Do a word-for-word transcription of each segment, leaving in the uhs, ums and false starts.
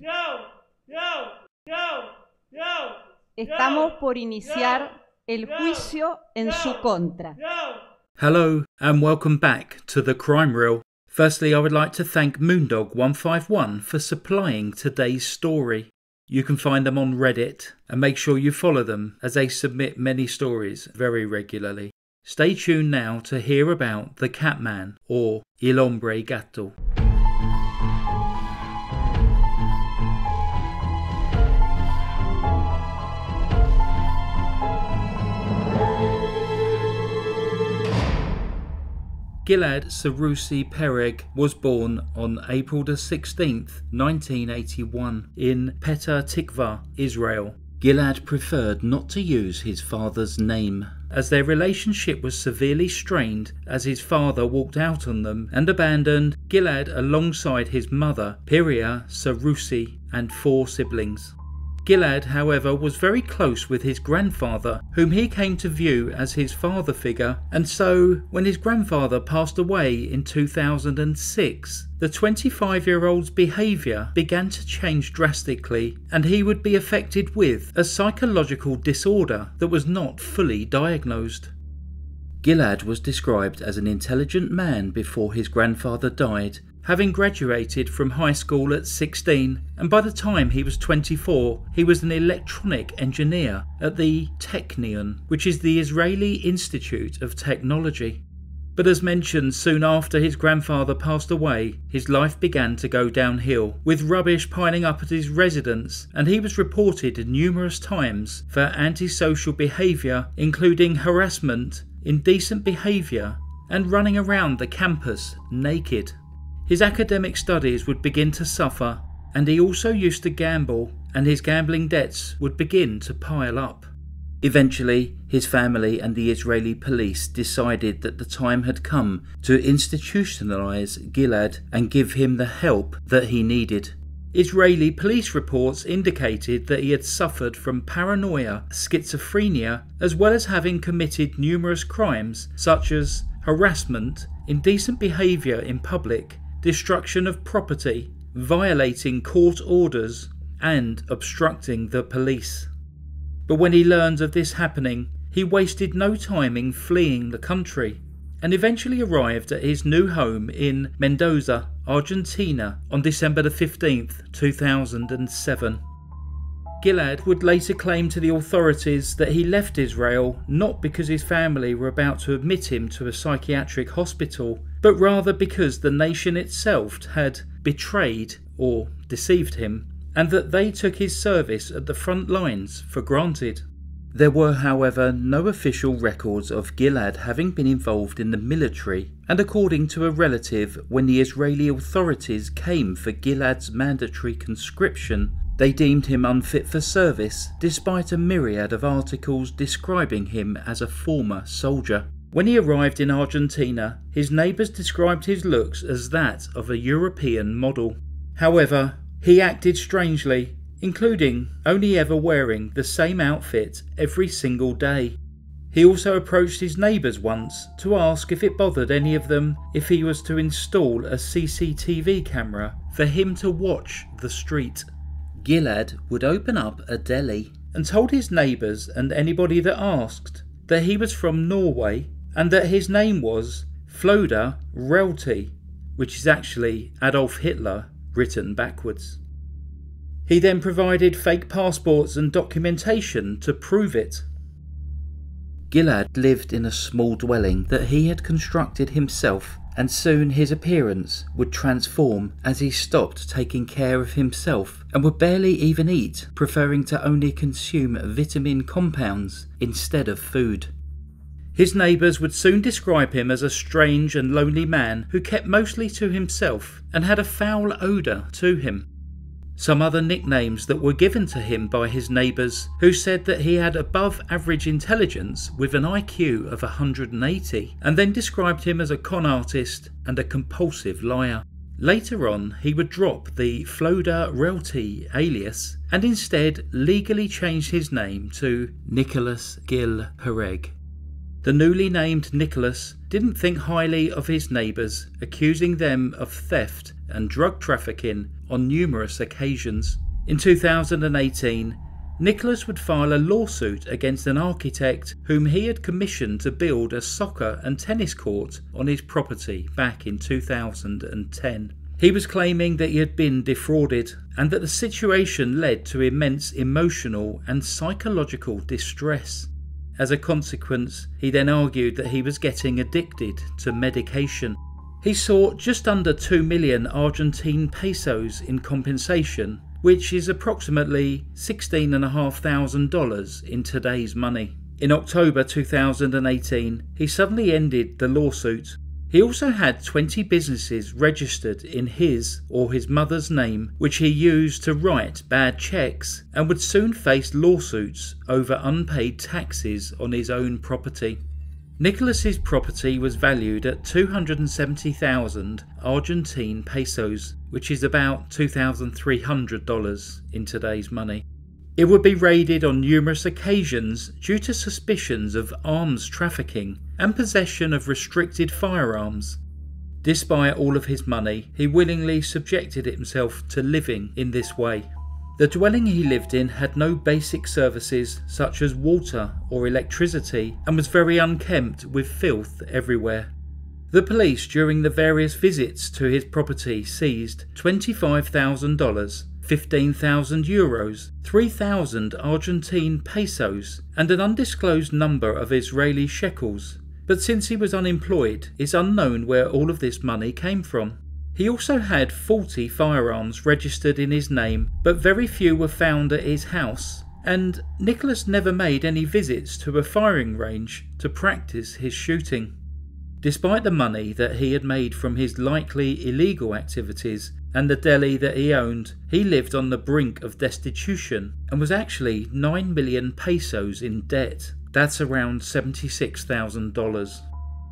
Yo, yo, yo, yo, Estamos por iniciar yo, el juicio yo, en yo, su contra. Yo. Hello and welcome back to The Crime Reel. Firstly, I would like to thank Moondog one five one for supplying today's story. You can find them on Reddit and make sure you follow them as they submit many stories very regularly. Stay tuned now to hear about the Catman, or Il Hombre Gato. Gilad Sarusi Pereg was born on April the sixteenth, nineteen eighty-one in Petah Tikva, Israel. Gilad preferred not to use his father's name, as their relationship was severely strained as his father walked out on them and abandoned Gilad alongside his mother, Pyrhia Saroussy, and four siblings. Gilad, however, was very close with his grandfather, whom he came to view as his father figure, and so, when his grandfather passed away in two thousand six, the twenty-five-year-old's behaviour began to change drastically, and he would be affected with a psychological disorder that was not fully diagnosed. Gilad was described as an intelligent man before his grandfather died, having graduated from high school at sixteen, and by the time he was twenty-four, he was an electronic engineer at the Technion, which is the Israeli Institute of Technology. But as mentioned, soon after his grandfather passed away, his life began to go downhill, with rubbish piling up at his residence, and he was reported numerous times for antisocial behaviour, including harassment, indecent behaviour, and running around the campus naked. His academic studies would begin to suffer, and he also used to gamble, and his gambling debts would begin to pile up. Eventually, his family and the Israeli police decided that the time had come to institutionalize Gilad and give him the help that he needed. Israeli police reports indicated that he had suffered from paranoia, schizophrenia, as well as having committed numerous crimes such as harassment, indecent behavior in public, destruction of property, violating court orders, and obstructing the police. But when he learned of this happening, he wasted no time in fleeing the country, and eventually arrived at his new home in Mendoza, Argentina on December the fifteenth, two thousand seven. Gilad would later claim to the authorities that he left Israel not because his family were about to admit him to a psychiatric hospital, but rather because the nation itself had betrayed or deceived him, and that they took his service at the front lines for granted. There were, however, no official records of Gilad having been involved in the military, and according to a relative, when the Israeli authorities came for Gilad's mandatory conscription, they deemed him unfit for service, despite a myriad of articles describing him as a former soldier. When he arrived in Argentina, his neighbours described his looks as that of a European model. However, he acted strangely, including only ever wearing the same outfit every single day. He also approached his neighbours once to ask if it bothered any of them if he was to install a C C T V camera for him to watch the street. Gilad would open up a deli and told his neighbours and anybody that asked that he was from Norway and that his name was Floda Realty, which is actually Adolf Hitler written backwards. He then provided fake passports and documentation to prove it. Gilad lived in a small dwelling that he had constructed himself, and soon his appearance would transform as he stopped taking care of himself and would barely even eat, preferring to only consume vitamin compounds instead of food. His neighbours would soon describe him as a strange and lonely man who kept mostly to himself and had a foul odour to him. Some other nicknames that were given to him by his neighbours, who said that he had above average intelligence with an I Q of one hundred eighty, and then described him as a con artist and a compulsive liar. Later on, he would drop the Floda Realty alias and instead legally changed his name to Nicolas Gil Pereg. The newly named Nicolas didn't think highly of his neighbours, accusing them of theft and drug trafficking on numerous occasions. In two thousand eighteen, Nicolas would file a lawsuit against an architect whom he had commissioned to build a soccer and tennis court on his property back in two thousand ten. He was claiming that he had been defrauded and that the situation led to immense emotional and psychological distress. As a consequence, he then argued that he was getting addicted to medication. He sought just under two million Argentine pesos in compensation, which is approximately sixteen thousand five hundred dollars in today's money. In October two thousand eighteen, he suddenly ended the lawsuit. He also had twenty businesses registered in his or his mother's name, which he used to write bad checks, and would soon face lawsuits over unpaid taxes on his own property. Nicolas's property was valued at two hundred seventy thousand Argentine pesos, which is about two thousand three hundred dollars in today's money. It would be raided on numerous occasions due to suspicions of arms trafficking and possession of restricted firearms. Despite all of his money, he willingly subjected himself to living in this way. The dwelling he lived in had no basic services such as water or electricity and was very unkempt with filth everywhere. The police during the various visits to his property seized twenty-five thousand dollars, fifteen thousand euros, three thousand Argentine pesos and an undisclosed number of Israeli shekels, but since he was unemployed, it's unknown where all of this money came from. He also had forty firearms registered in his name, but very few were found at his house, and Nicolas never made any visits to a firing range to practice his shooting. Despite the money that he had made from his likely illegal activities and the deli that he owned, he lived on the brink of destitution and was actually nine million pesos in debt. That's around seventy-six thousand dollars.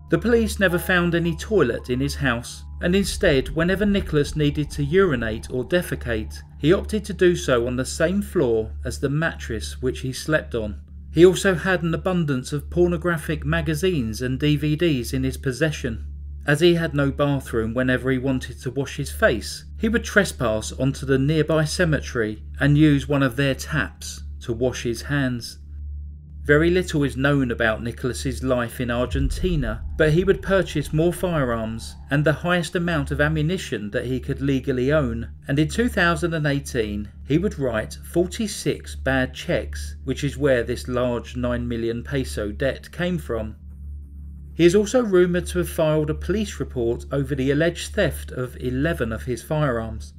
The police never found any toilet in his house, and instead, whenever Nicolas needed to urinate or defecate, he opted to do so on the same floor as the mattress which he slept on. He also had an abundance of pornographic magazines and D V Ds in his possession. As he had no bathroom whenever he wanted to wash his face, he would trespass onto the nearby cemetery and use one of their taps to wash his hands. Very little is known about Nicolas's life in Argentina, but he would purchase more firearms and the highest amount of ammunition that he could legally own, and in two thousand eighteen he would write forty-six bad checks, which is where this large nine million peso debt came from. He is also rumoured to have filed a police report over the alleged theft of eleven of his firearms.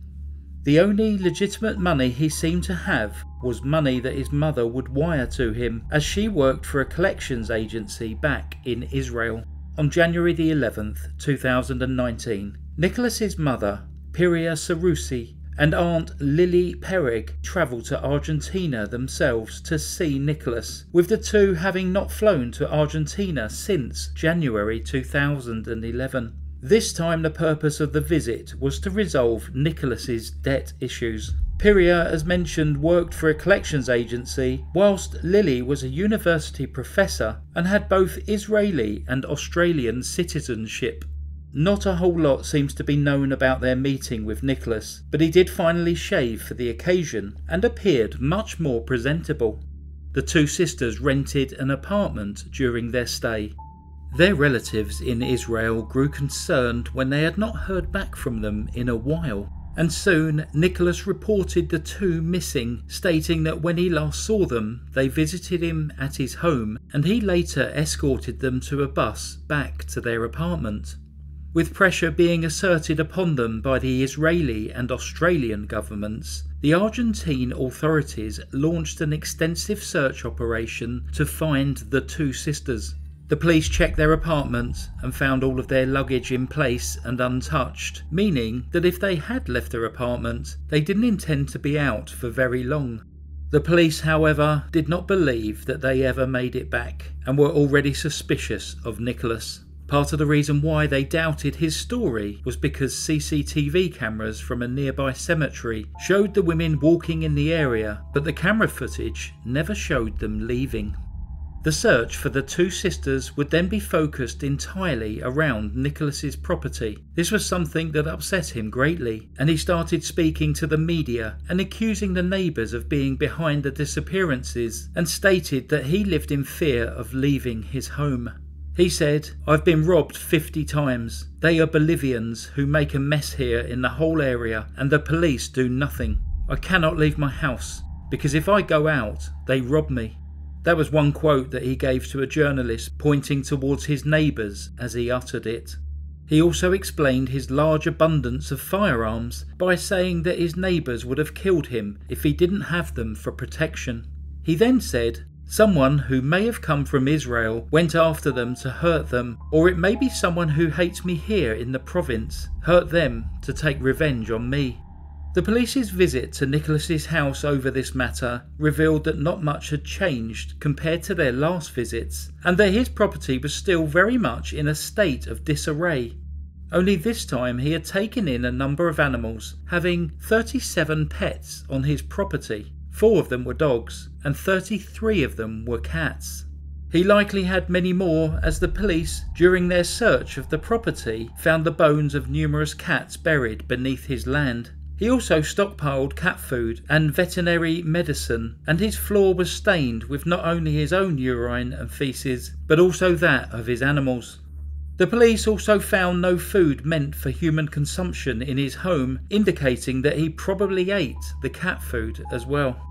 The only legitimate money he seemed to have was money that his mother would wire to him, as she worked for a collections agency back in Israel. On January the eleventh, two thousand nineteen, Nicolas's mother, Pyrhia Saroussy, and aunt Lily Pereg travelled to Argentina themselves to see Nicolas, with the two having not flown to Argentina since January two thousand eleven. This time the purpose of the visit was to resolve Nicolas's debt issues. Pyrhia, as mentioned, worked for a collections agency, whilst Lily was a university professor and had both Israeli and Australian citizenship. Not a whole lot seems to be known about their meeting with Nicolas, but he did finally shave for the occasion and appeared much more presentable. The two sisters rented an apartment during their stay. Their relatives in Israel grew concerned when they had not heard back from them in a while, and soon Nicolas reported the two missing, stating that when he last saw them, they visited him at his home, and he later escorted them to a bus back to their apartment. With pressure being asserted upon them by the Israeli and Australian governments, the Argentine authorities launched an extensive search operation to find the two sisters. The police checked their apartment and found all of their luggage in place and untouched, meaning that if they had left their apartment, they didn't intend to be out for very long. The police, however, did not believe that they ever made it back and were already suspicious of Nicolas. Part of the reason why they doubted his story was because C C T V cameras from a nearby cemetery showed the women walking in the area, but the camera footage never showed them leaving. The search for the two sisters would then be focused entirely around Nicolas's property. This was something that upset him greatly, and he started speaking to the media and accusing the neighbours of being behind the disappearances, and stated that he lived in fear of leaving his home. He said, "I've been robbed fifty times. They are Bolivians who make a mess here in the whole area, and the police do nothing. I cannot leave my house, because if I go out, they rob me." That was one quote that he gave to a journalist, pointing towards his neighbours as he uttered it. He also explained his large abundance of firearms by saying that his neighbours would have killed him if he didn't have them for protection. He then said, "Someone who may have come from Israel went after them to hurt them, or it may be someone who hates me here in the province, hurt them to take revenge on me." The police's visit to Nicolas's house over this matter revealed that not much had changed compared to their last visits, and that his property was still very much in a state of disarray. Only this time he had taken in a number of animals, having thirty-seven pets on his property. Four of them were dogs, and thirty-three of them were cats. He likely had many more, as the police, during their search of the property, found the bones of numerous cats buried beneath his land. He also stockpiled cat food and veterinary medicine, and his floor was stained with not only his own urine and feces, but also that of his animals. The police also found no food meant for human consumption in his home, indicating that he probably ate the cat food as well.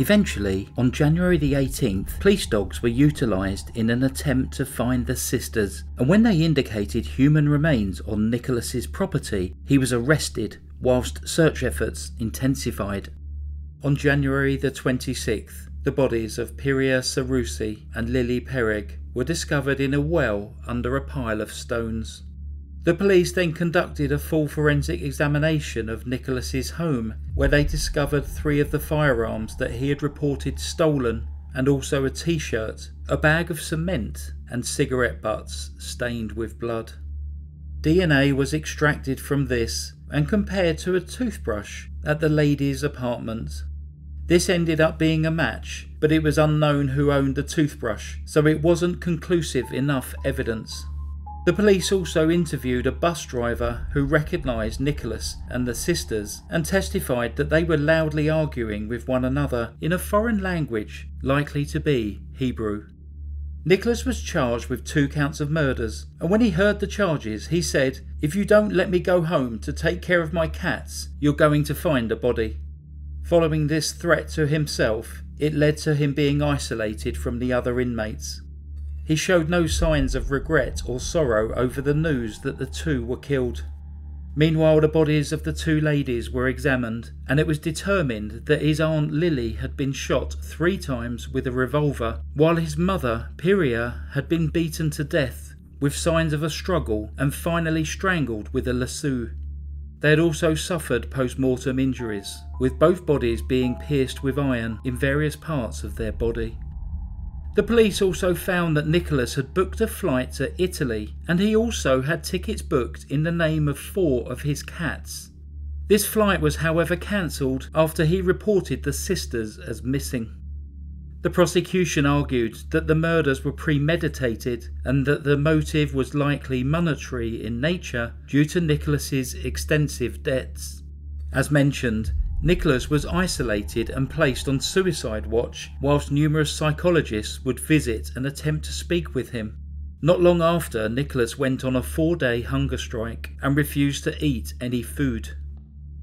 Eventually, on January the eighteenth, police dogs were utilised in an attempt to find the sisters, and when they indicated human remains on Nicolas's property, he was arrested, whilst search efforts intensified. On January the twenty-sixth, the bodies of Pyrhia Saroussy and Lily Pereg were discovered in a well under a pile of stones. The police then conducted a full forensic examination of Nicolas's home, where they discovered three of the firearms that he had reported stolen, and also a t-shirt, a bag of cement, and cigarette butts stained with blood. D N A was extracted from this and compared to a toothbrush at the lady's apartment. This ended up being a match, but it was unknown who owned the toothbrush, so it wasn't conclusive enough evidence. The police also interviewed a bus driver who recognised Nicolas and the sisters, and testified that they were loudly arguing with one another in a foreign language, likely to be Hebrew. Nicolas was charged with two counts of murders, and when he heard the charges, he said, "If you don't let me go home to take care of my cats, you're going to find a body." Following this threat to himself, it led to him being isolated from the other inmates. He showed no signs of regret or sorrow over the news that the two were killed. Meanwhile, the bodies of the two ladies were examined, and it was determined that his aunt Lily had been shot three times with a revolver, while his mother, Pyrhia, had been beaten to death with signs of a struggle and finally strangled with a lasso. They had also suffered post-mortem injuries, with both bodies being pierced with iron in various parts of their body. The police also found that Nicolas had booked a flight to Italy, and he also had tickets booked in the name of four of his cats. This flight was however cancelled after he reported the sisters as missing. The prosecution argued that the murders were premeditated and that the motive was likely monetary in nature due to Nicolas's extensive debts. As mentioned, Nicolas was isolated and placed on suicide watch, whilst numerous psychologists would visit and attempt to speak with him. Not long after, Nicolas went on a four-day hunger strike and refused to eat any food.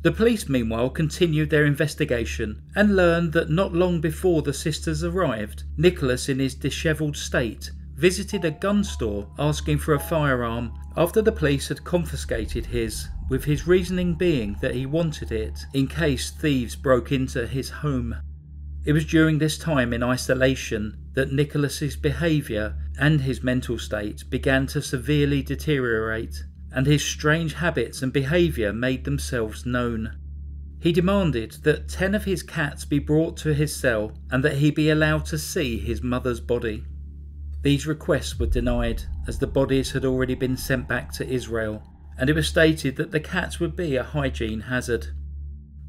The police meanwhile continued their investigation and learned that not long before the sisters arrived, Nicolas in his dishevelled state visited a gun store asking for a firearm after the police had confiscated his, with his reasoning being that he wanted it in case thieves broke into his home. It was during this time in isolation that Nicolas's behaviour and his mental state began to severely deteriorate, and his strange habits and behaviour made themselves known. He demanded that ten of his cats be brought to his cell and that he be allowed to see his mother's body. These requests were denied, as the bodies had already been sent back to Israel, and it was stated that the cats would be a hygiene hazard.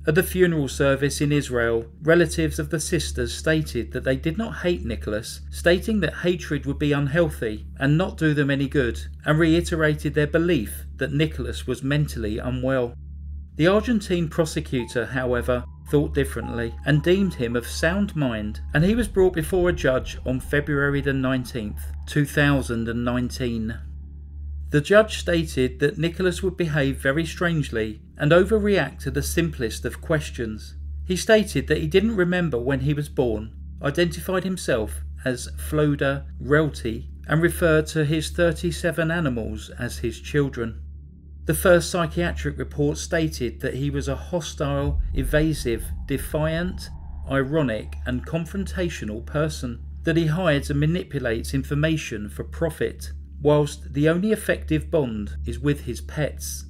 At the funeral service in Israel, relatives of the sisters stated that they did not hate Nicolas, stating that hatred would be unhealthy and not do them any good, and reiterated their belief that Nicolas was mentally unwell. The Argentine prosecutor, however, thought differently and deemed him of sound mind, and he was brought before a judge on February the nineteenth, two thousand nineteen. The judge stated that Nicolas would behave very strangely and overreact to the simplest of questions. He stated that he didn't remember when he was born, identified himself as Floda Realty, and referred to his thirty-seven animals as his children. The first psychiatric report stated that he was a hostile, evasive, defiant, ironic, and confrontational person, that he hides and manipulates information for profit, whilst the only effective bond is with his pets.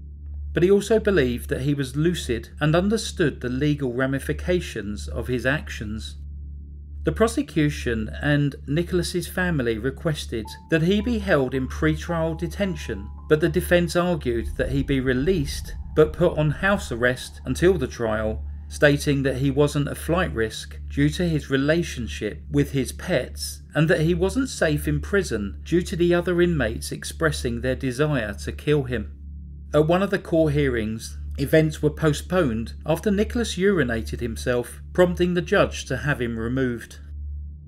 But he also believed that he was lucid and understood the legal ramifications of his actions. The prosecution and Nicolas's family requested that he be held in pre-trial detention, but the defence argued that he be released but put on house arrest until the trial, stating that he wasn't a flight risk due to his relationship with his pets and that he wasn't safe in prison due to the other inmates expressing their desire to kill him. At one of the court hearings, events were postponed after Nicolas urinated himself, prompting the judge to have him removed.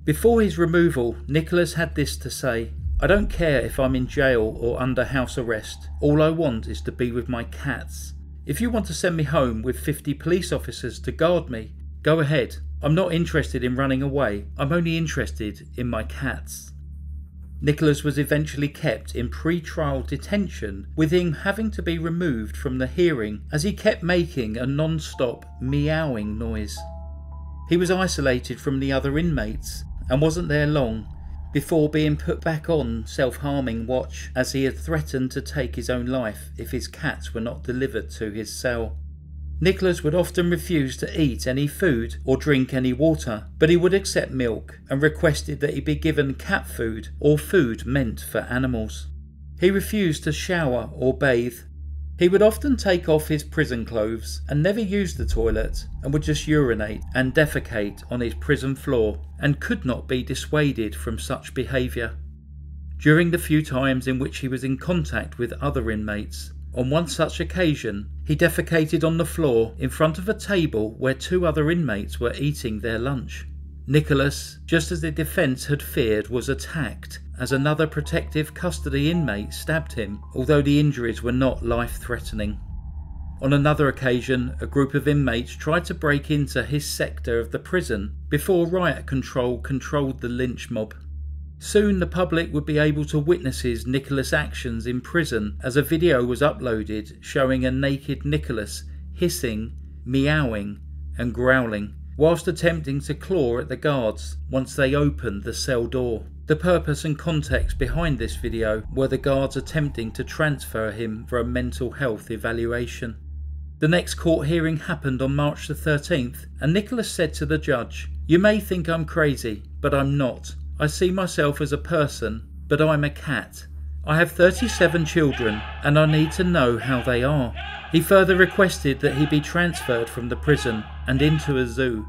Before his removal, Nicolas had this to say: "I don't care if I'm in jail or under house arrest. All I want is to be with my cats. If you want to send me home with fifty police officers to guard me, go ahead. I'm not interested in running away. I'm only interested in my cats." Nicolas was eventually kept in pre-trial detention, with him having to be removed from the hearing as he kept making a non-stop meowing noise. He was isolated from the other inmates and wasn't there long before being put back on self-harming watch, as he had threatened to take his own life if his cats were not delivered to his cell. Nicolas would often refuse to eat any food or drink any water, but he would accept milk and requested that he be given cat food or food meant for animals. He refused to shower or bathe. He would often take off his prison clothes and never use the toilet, and would just urinate and defecate on his prison floor, and could not be dissuaded from such behaviour. During the few times in which he was in contact with other inmates, on one such occasion, he defecated on the floor in front of a table where two other inmates were eating their lunch. Nicolas, just as the defence had feared, was attacked as another protective custody inmate stabbed him, although the injuries were not life-threatening. On another occasion, a group of inmates tried to break into his sector of the prison before riot control controlled the lynch mob. Soon the public would be able to witness his Nicolas' actions in prison, as a video was uploaded showing a naked Nicolas hissing, meowing and growling whilst attempting to claw at the guards once they opened the cell door. The purpose and context behind this video were the guards attempting to transfer him for a mental health evaluation. The next court hearing happened on March the thirteenth, and Nicolas said to the judge, "You may think I'm crazy, but I'm not. I see myself as a person, but I'm a cat. I have thirty-seven children, and I need to know how they are." He further requested that he be transferred from the prison and into a zoo.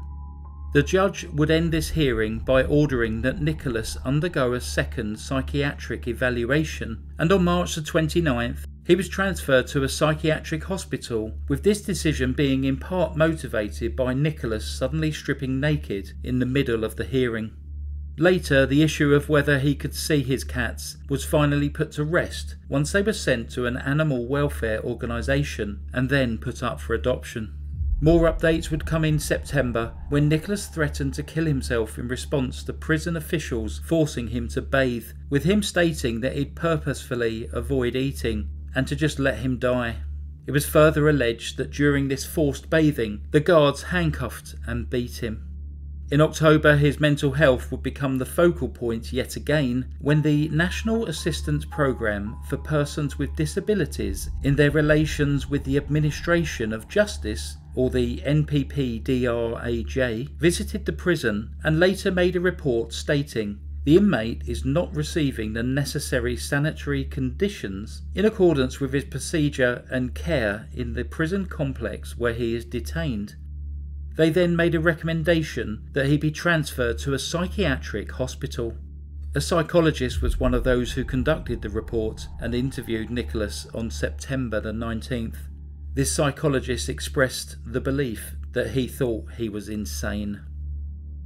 The judge would end this hearing by ordering that Nicolas undergo a second psychiatric evaluation, and on March the twenty-ninth, he was transferred to a psychiatric hospital, with this decision being in part motivated by Nicolas suddenly stripping naked in the middle of the hearing. Later, the issue of whether he could see his cats was finally put to rest once they were sent to an animal welfare organisation and then put up for adoption. More updates would come in September, when Nicolas threatened to kill himself in response to prison officials forcing him to bathe, with him stating that he'd purposefully avoid eating and to just let him die. It was further alleged that during this forced bathing, the guards handcuffed and beat him. In October, his mental health would become the focal point yet again, when the National Assistance Programme for Persons with Disabilities in their Relations with the Administration of Justice, or the N P P D R A J, visited the prison and later made a report stating, "The inmate is not receiving the necessary sanitary conditions in accordance with his procedure and care in the prison complex where he is detained, They then made a recommendation that he be transferred to a psychiatric hospital. A psychologist was one of those who conducted the report and interviewed Nicolas on September the nineteenth. This psychologist expressed the belief that he thought he was insane.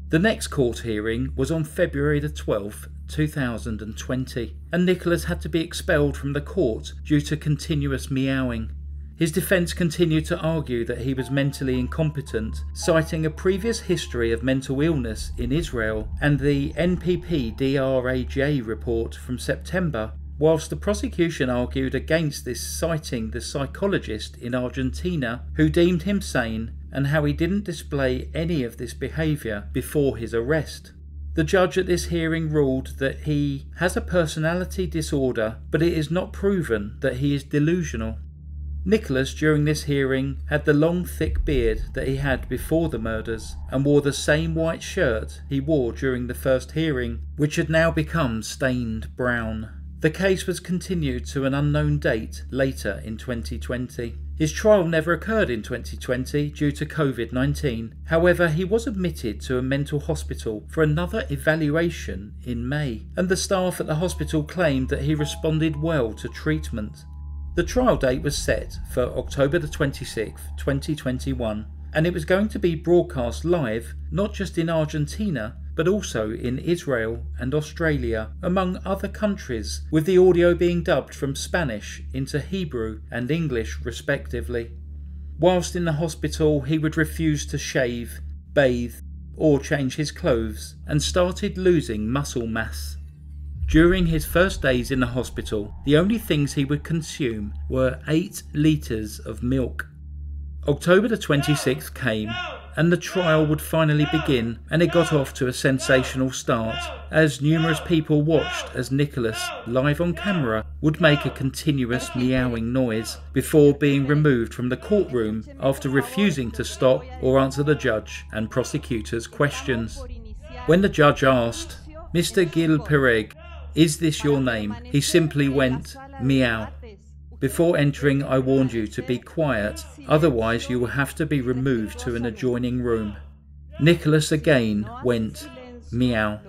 The next court hearing was on February the twelfth, two thousand twenty, and Nicolas had to be expelled from the court due to continuous meowing. His defence continued to argue that he was mentally incompetent, citing a previous history of mental illness in Israel and the N P P D R A J report from September, whilst the prosecution argued against this, citing the psychologist in Argentina who deemed him sane and how he didn't display any of this behaviour before his arrest. The judge at this hearing ruled that he has a personality disorder, but it is not proven that he is delusional. Nicolas, during this hearing, had the long thick beard that he had before the murders and wore the same white shirt he wore during the first hearing, which had now become stained brown. The case was continued to an unknown date later in twenty twenty. His trial never occurred in twenty twenty due to COVID nineteen. However, he was admitted to a mental hospital for another evaluation in May, and the staff at the hospital claimed that he responded well to treatment. The trial date was set for October the twenty-sixth, twenty twenty-one, and it was going to be broadcast live not just in Argentina, but also in Israel and Australia, among other countries, with the audio being dubbed from Spanish into Hebrew and English respectively. Whilst in the hospital, he would refuse to shave, bathe, or change his clothes, and started losing muscle mass. During his first days in the hospital, the only things he would consume were eight litres of milk. October the twenty-sixth came, and the trial would finally begin, and it got off to a sensational start, as numerous people watched as Nicolas, live on camera, would make a continuous meowing noise before being removed from the courtroom after refusing to stop or answer the judge and prosecutor's questions. When the judge asked, "Mister Gil Pereg, is this your name?" he simply went, "Meow. Before entering, I warned you to be quiet, otherwise you will have to be removed to an adjoining room." Nicolas again went, "Meow."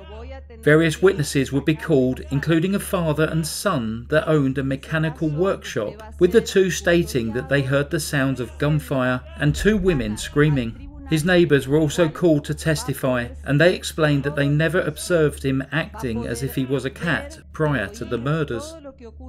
Various witnesses would be called, including a father and son that owned a mechanical workshop, with the two stating that they heard the sounds of gunfire and two women screaming. His neighbours were also called to testify, and they explained that they never observed him acting as if he was a cat prior to the murders.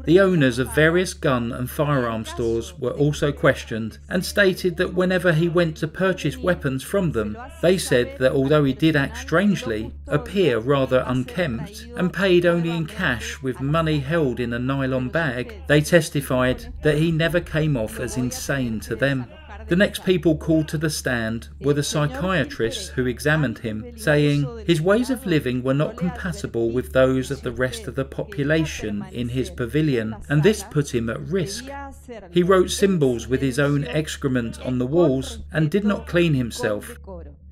The owners of various gun and firearm stores were also questioned and stated that whenever he went to purchase weapons from them, they said that although he did act strangely, appear rather unkempt, and paid only in cash with money held in a nylon bag, they testified that he never came off as insane to them. The next people called to the stand were the psychiatrists who examined him, saying his ways of living were not compatible with those of the rest of the population in his pavilion, and this put him at risk. He wrote symbols with his own excrement on the walls and did not clean himself.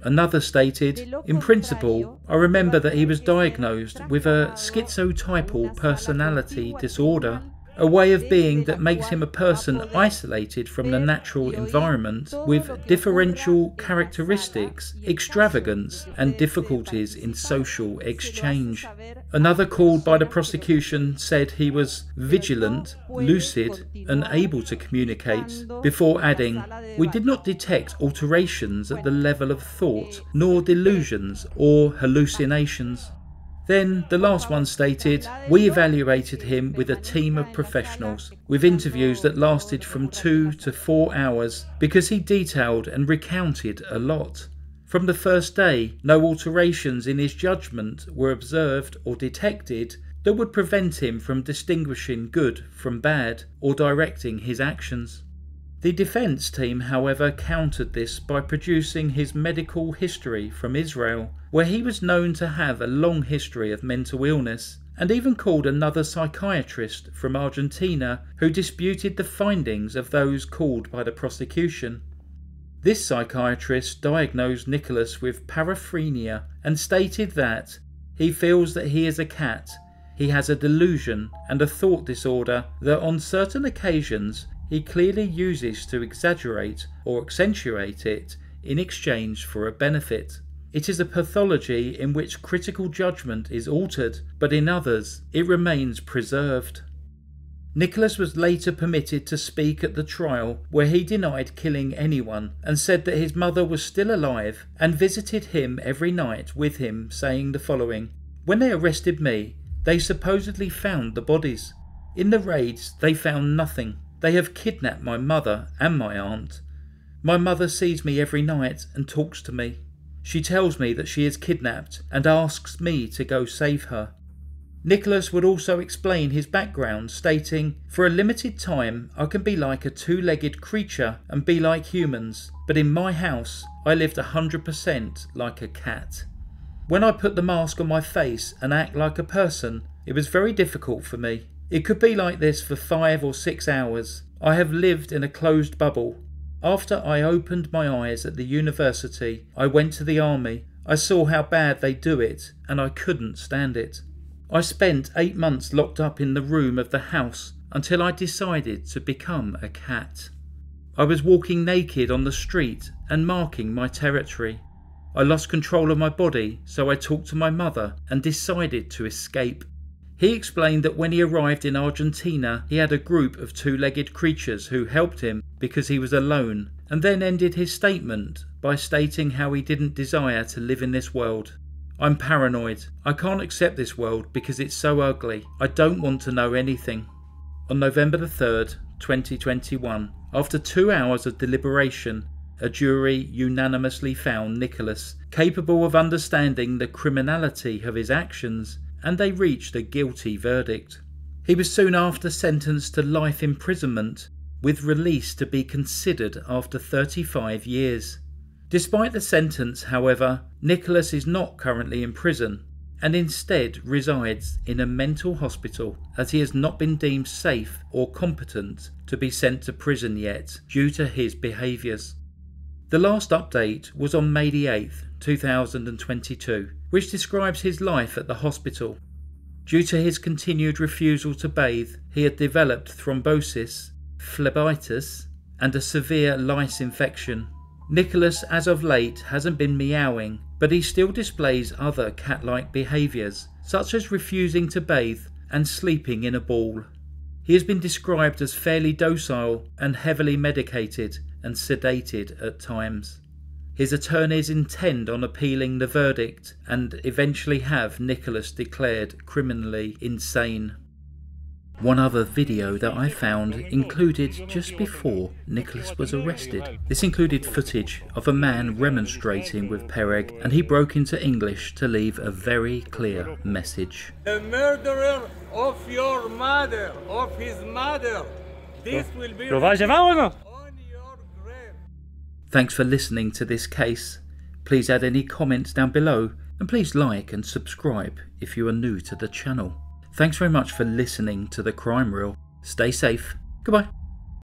Another stated, "In principle, I remember that he was diagnosed with a schizotypal personality disorder, a way of being that makes him a person isolated from the natural environment with differential characteristics, extravagance, and difficulties in social exchange." Another called by the prosecution said he was vigilant, lucid, and able to communicate, before adding, "We did not detect alterations at the level of thought, nor delusions or hallucinations." Then the last one stated, "We evaluated him with a team of professionals, with interviews that lasted from two to four hours because he detailed and recounted a lot. From the first day, no alterations in his judgment were observed or detected that would prevent him from distinguishing good from bad or directing his actions." The defence team, however, countered this by producing his medical history from Israel, where he was known to have a long history of mental illness, and even called another psychiatrist from Argentina who disputed the findings of those called by the prosecution. This psychiatrist diagnosed Nicolas with paraphrenia and stated that he feels that he is a cat, he has a delusion and a thought disorder that on certain occasions he clearly uses to exaggerate or accentuate it in exchange for a benefit. It is a pathology in which critical judgment is altered, but in others it remains preserved. Nicolas was later permitted to speak at the trial, where he denied killing anyone and said that his mother was still alive and visited him every night with him, saying the following: "When they arrested me, they supposedly found the bodies. In the raids, they found nothing. They have kidnapped my mother and my aunt. My mother sees me every night and talks to me. She tells me that she is kidnapped and asks me to go save her." Nicolas would also explain his background, stating, "For a limited time, I can be like a two-legged creature and be like humans, but in my house, I lived one hundred percent like a cat. When I put the mask on my face and act like a person, it was very difficult for me. It could be like this for five or six hours. I have lived in a closed bubble. After I opened my eyes at the university, I went to the army. I saw how bad they do it, and I couldn't stand it. I spent eight months locked up in the room of the house until I decided to become a cat. I was walking naked on the street and marking my territory. I lost control of my body, so I talked to my mother and decided to escape." He explained that when he arrived in Argentina, he had a group of two-legged creatures who helped him because he was alone, and then ended his statement by stating how he didn't desire to live in this world. "I'm paranoid. I can't accept this world because it's so ugly. I don't want to know anything." On November the third, twenty twenty-one, after two hours of deliberation, a jury unanimously found Nicolas capable of understanding the criminality of his actions, and they reached a guilty verdict. He was soon after sentenced to life imprisonment, with release to be considered after thirty-five years. Despite the sentence, however, Nicolas is not currently in prison, and instead resides in a mental hospital, as he has not been deemed safe or competent to be sent to prison yet due to his behaviours. The last update was on May the eighth, two thousand twenty-two, which describes his life at the hospital. Due to his continued refusal to bathe, he had developed thrombosis, phlebitis, and a severe lice infection. Nicolas, as of late, hasn't been meowing, but he still displays other cat-like behaviours, such as refusing to bathe and sleeping in a ball. He has been described as fairly docile and heavily medicated and sedated at times. His attorneys intend on appealing the verdict and eventually have Nicolas declared criminally insane. One other video that I found included just before Nicolas was arrested. This included footage of a man remonstrating with Pereg, and he broke into English to leave a very clear message. "The murderer of your mother, of his mother, this will be..." Thanks for listening to this case. Please add any comments down below, and please like and subscribe if you are new to the channel. Thanks very much for listening to The Crime Reel. Stay safe. Goodbye.